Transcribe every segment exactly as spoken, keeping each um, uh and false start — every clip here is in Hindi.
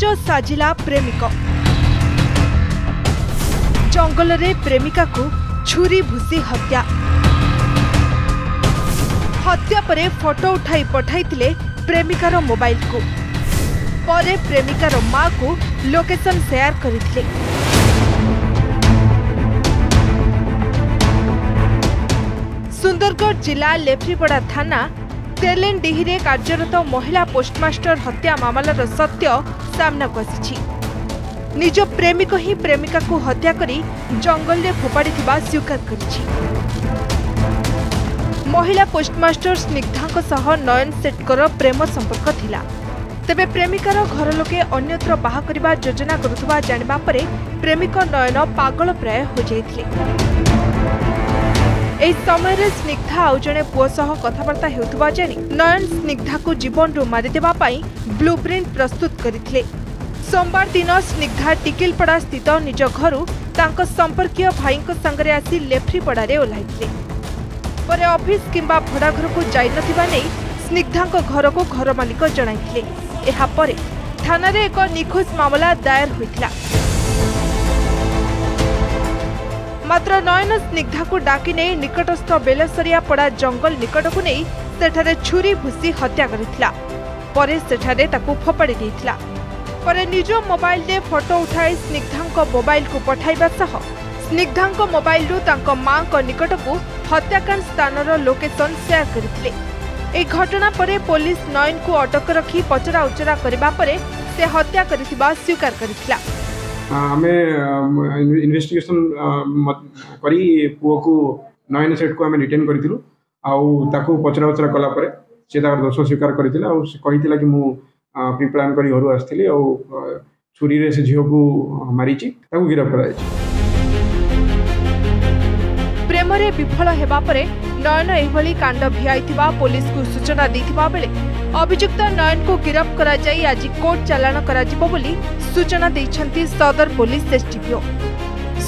साज साजिला प्रेमिक जंगल रे प्रेमिका को छुरी भूसी हत्या हत्या परे फोटो उठाई पठाई प्रेमिकार मोबाइल को परे प्रेमिकार माँ को लोकेशन शेयर करथिले। सुंदरगढ़ जिला लेफ्रीपड़ा थाना तेलेनडीही रे कार्यरत महिला पोस्टमास्टर हत्या मामलार सत्य सामनाकु आसिछि। निज प्रेमिक ही प्रेमिका को हत्या करी जंगल रे फोपाड़ी थिबा स्वीकार करिछि। महिला पोस्टमास्टर स्निग्धाको सह नयन सेटकर प्रेम संपर्क थिला, तेबे प्रेमिकार घर लोके अन्यत्र बाहा करिबा योजना करुथबा जानिबा परे प्रेमिक नयन पागल प्राय हो जायथिले। एही समय रे स्निग्धा आउ जणे पुओ सह कथाबार्ता हेउथबा जानि नयन स्निग्धा को जीवन रो मारि देबा पई ब्लूप्रिंट प्रस्तुत करिथिले। सोमवार दिन स्निग्धा टिकिलपड़ा स्थित निज घरु तांको संपर्कीय भाईको संगरे आसी लेफ्रीपड़ा रे ओलाइथिले। परे ऑफिस किंबा भड़ा घर को जाई नथिबा नै स्निग्धा को घर को घर मालिक जणाइथिले। एहा परे थाना रे एक निखोज मामला दायर होइथिला। मात्र नयन स्निग्धा को डाकी नहीं निकटस्थ बेलसरिया पड़ा जंगल निकट को नहीं सेठारे छुरी भूसी हत्या करिथिला। परे सेठारे ताकू फोपाड़ी देइथिला। परे निज मोबाइल रे फोटो उठाई स्निग्धा मोबाइल को पठाइबा सह स्निग्धा मोबाइल रु तांको मां को निकट को हत्याकांड स्थानर लोकेशन शेयर करिथिले। ए घटना परे पुलिस नयन को अटक रखी पचरा उचरा करिबा परे से हत्या करिथिबा स्वीकार करिथिला। हमें इन्वेस्टिगेशन करी पुओ को नयन सेट को हमें रिटेन करूँ आउ पचरा उचरा कलापर सी तरह दोष स्वीकार करता कि मुझे प्री प्लां कर घर आसती छुरी रे से झील को मारी गिरफ्त कर प्रेम विफल होगापर नयन यह कांड भिया पुलिस को सूचना देता बेले अभियुक्त नयन को गिरफ्त करा जाई आज कोर्ट चालान करा जिवो बोली सूचना दैछंती सदर पुलिस एसडीपीओ।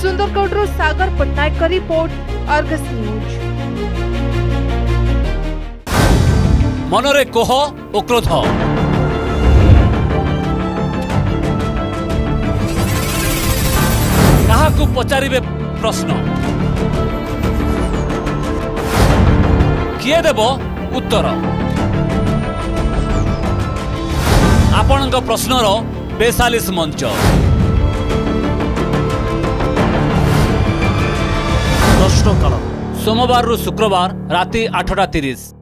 सुंदरगढ़ सागर पटनायक का रिपोर्ट, अर्गस न्यूज। मनरे कोह ओ क्रोध काहाकु पचारिबे प्रश्न, किए देबो उत्तर। आपण प्रश्नर बेसालीस मंच प्रश्नकाल सोमवार रु शुक्रवार राति आठटा तीस।